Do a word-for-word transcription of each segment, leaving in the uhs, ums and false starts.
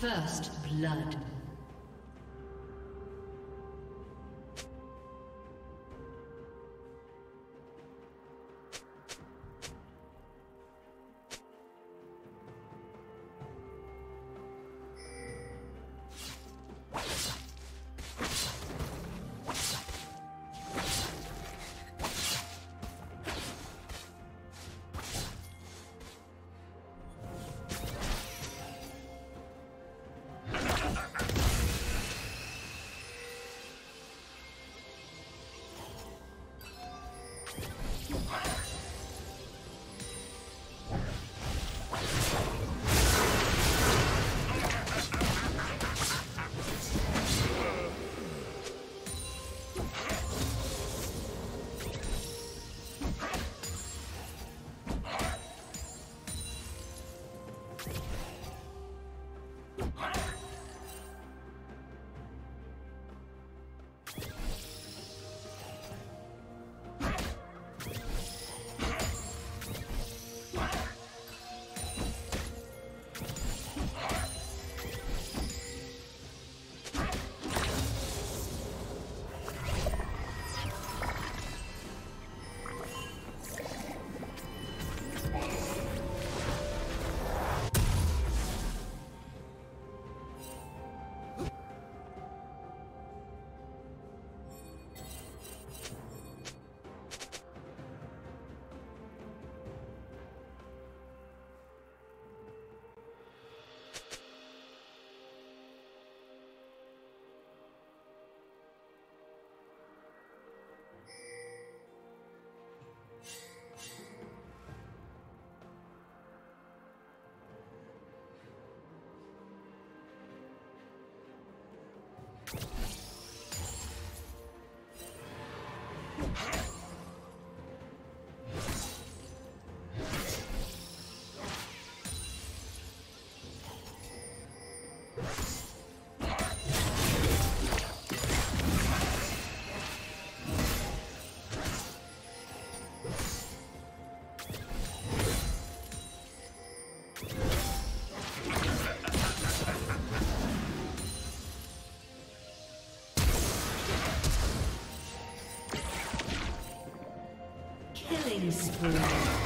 First blood. Spree. You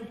Red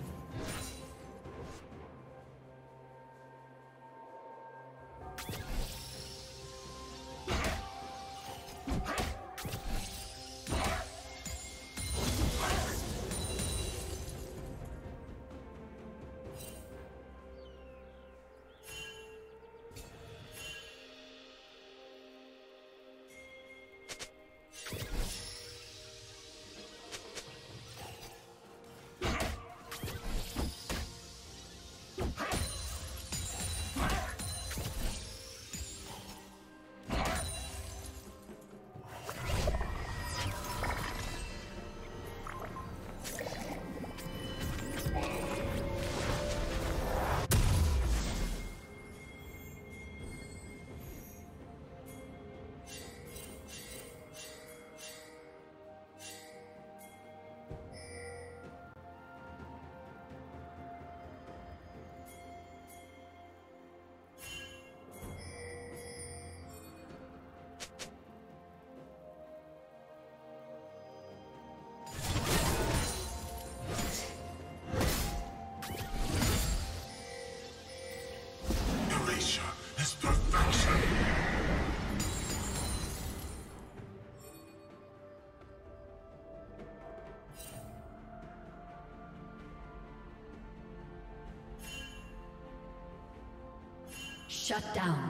Shut down.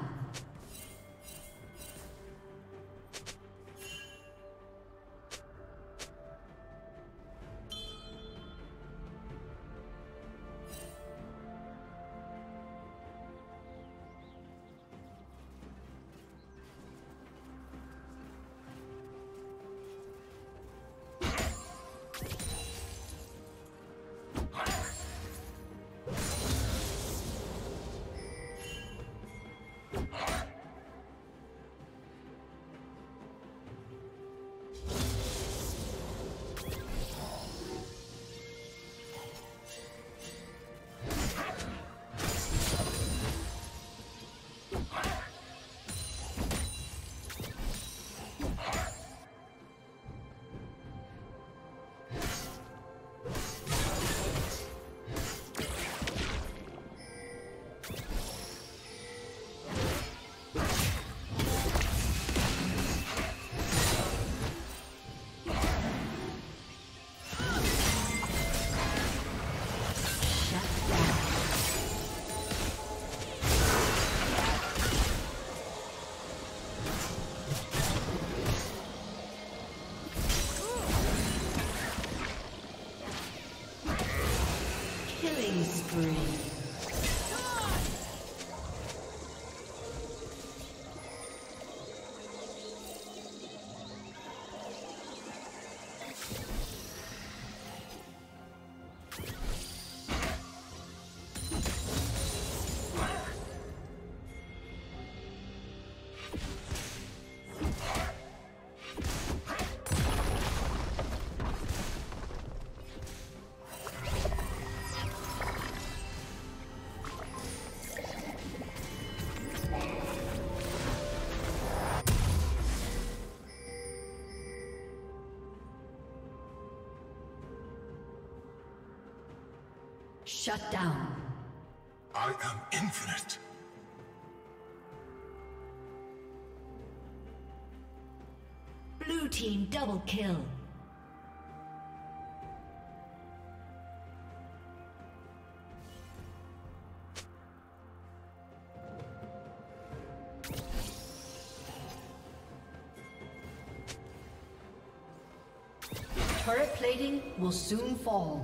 Three. Shut down. I am infinite. Blue team double kill. Turret plating will soon fall.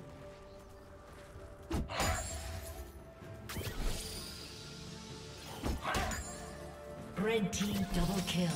Red team double kill.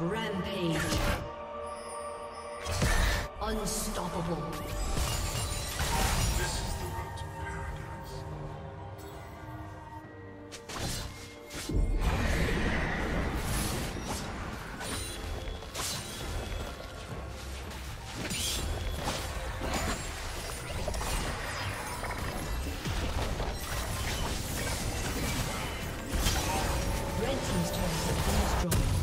Rampage. Unstoppable. This is the road to paradise. Red team's turret has been destroyed.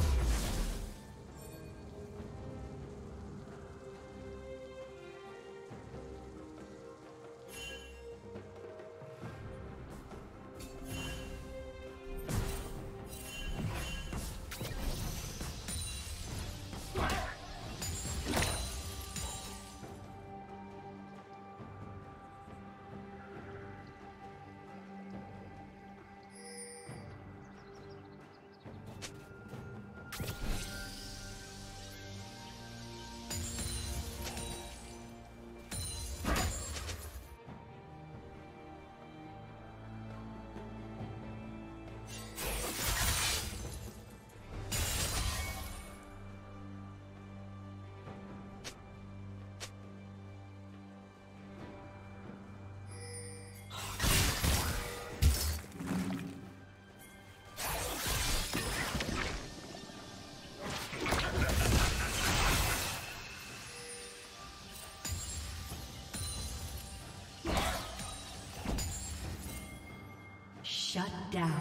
Shut down.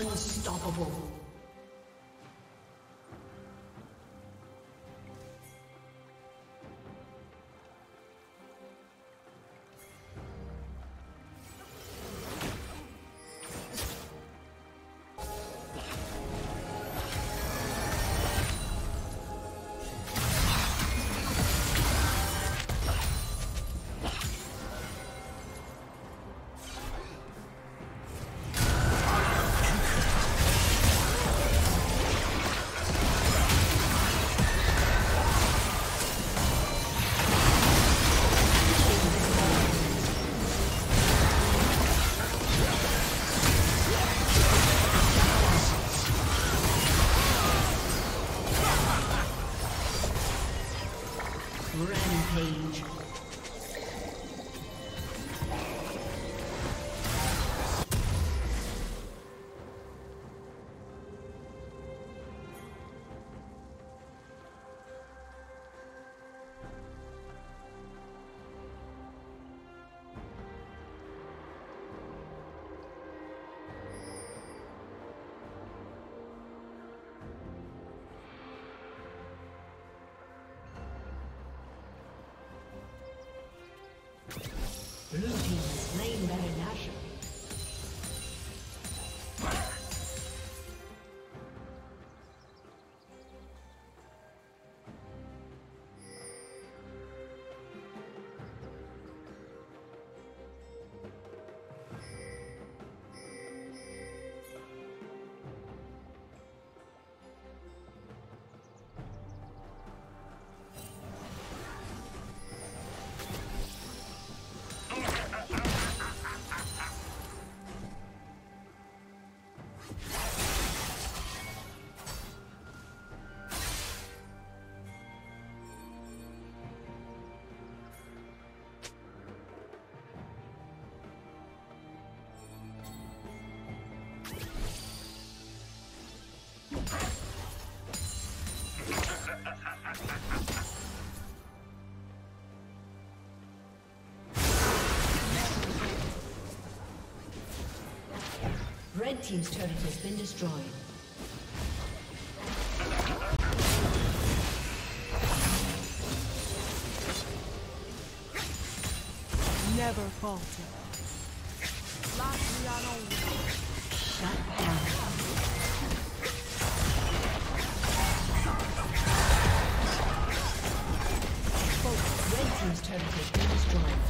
Unstoppable. Blue team has slain Baron Nashor. Red team's turret has been destroyed. Never falter. Shut down. Folks, red team's turret has been destroyed.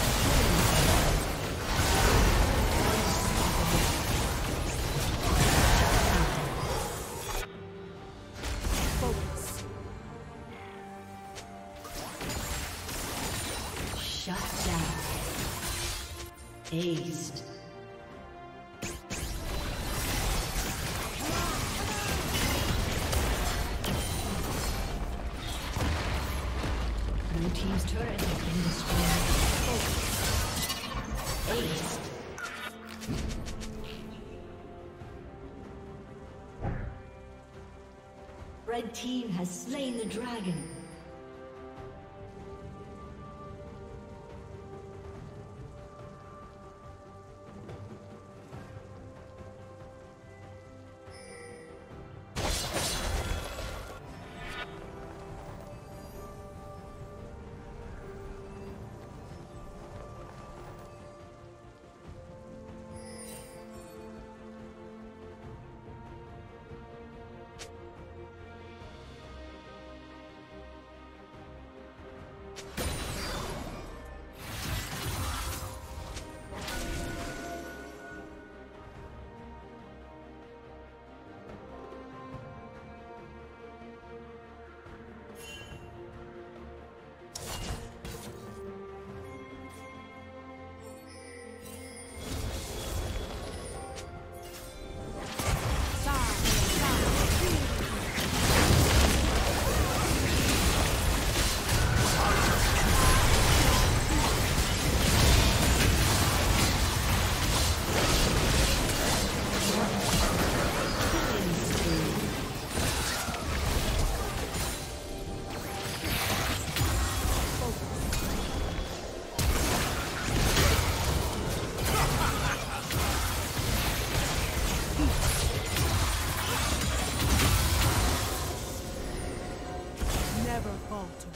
Aced. Blue team's turret has been destroyed. Aced. Red team has slain the dragon. never falter.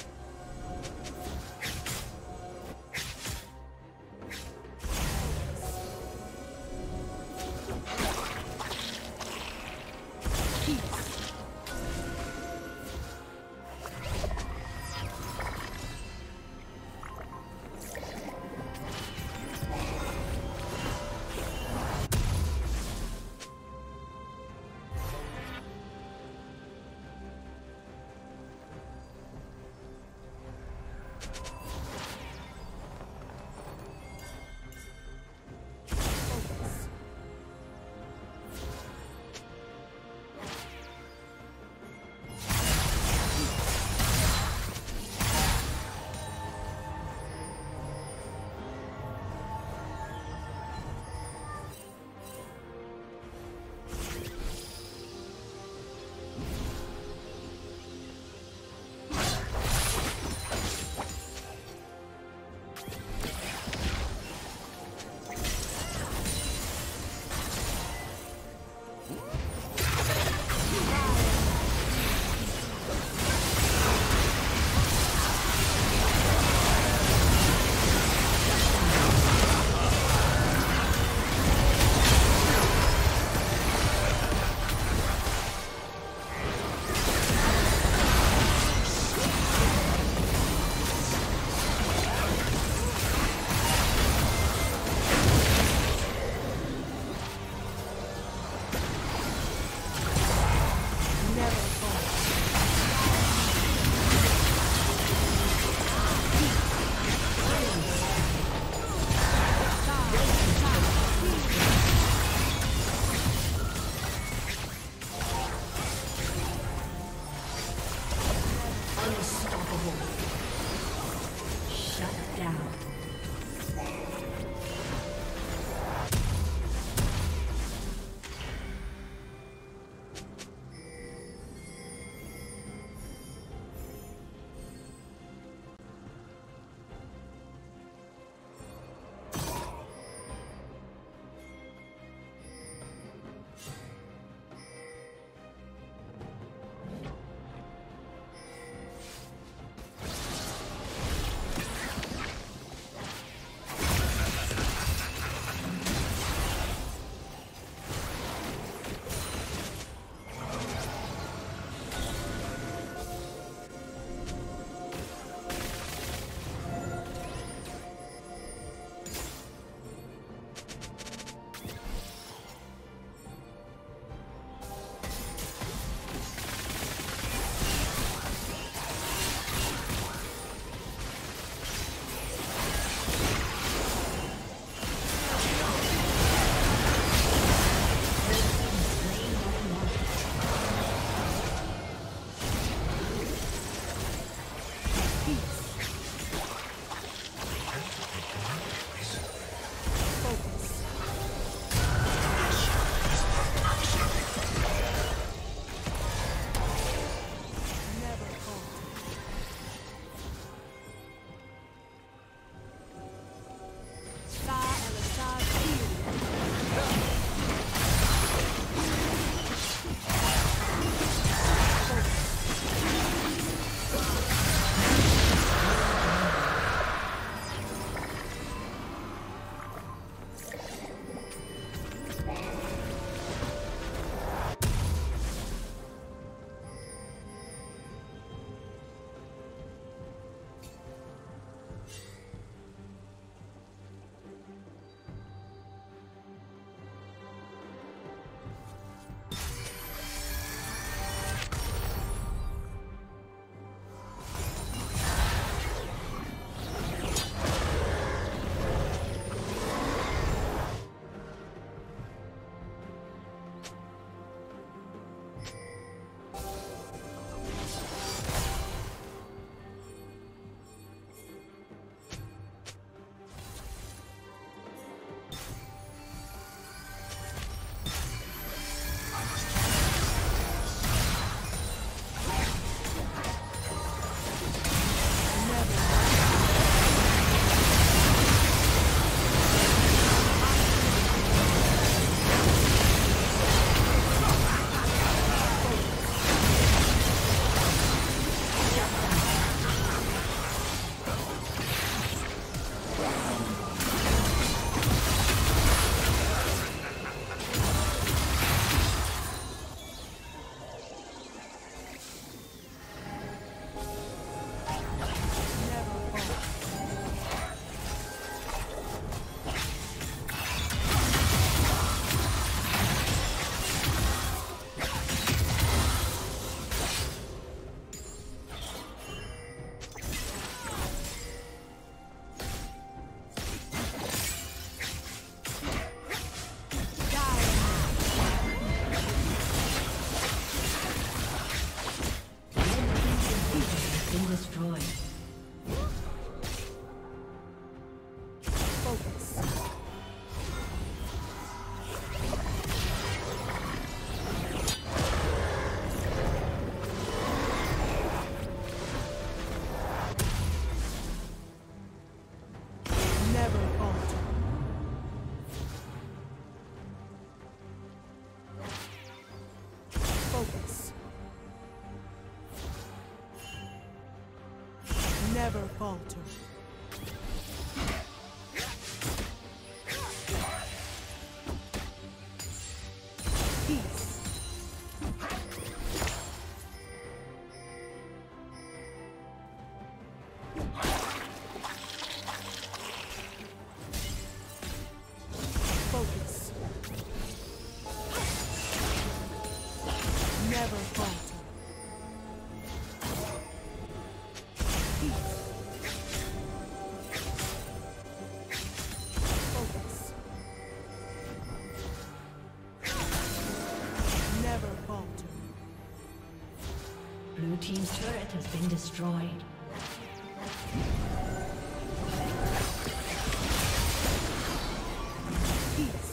destroyed. Never falter. Peace. Focus. Never falter. Blue team's turret has been destroyed. Peace.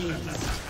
Yes.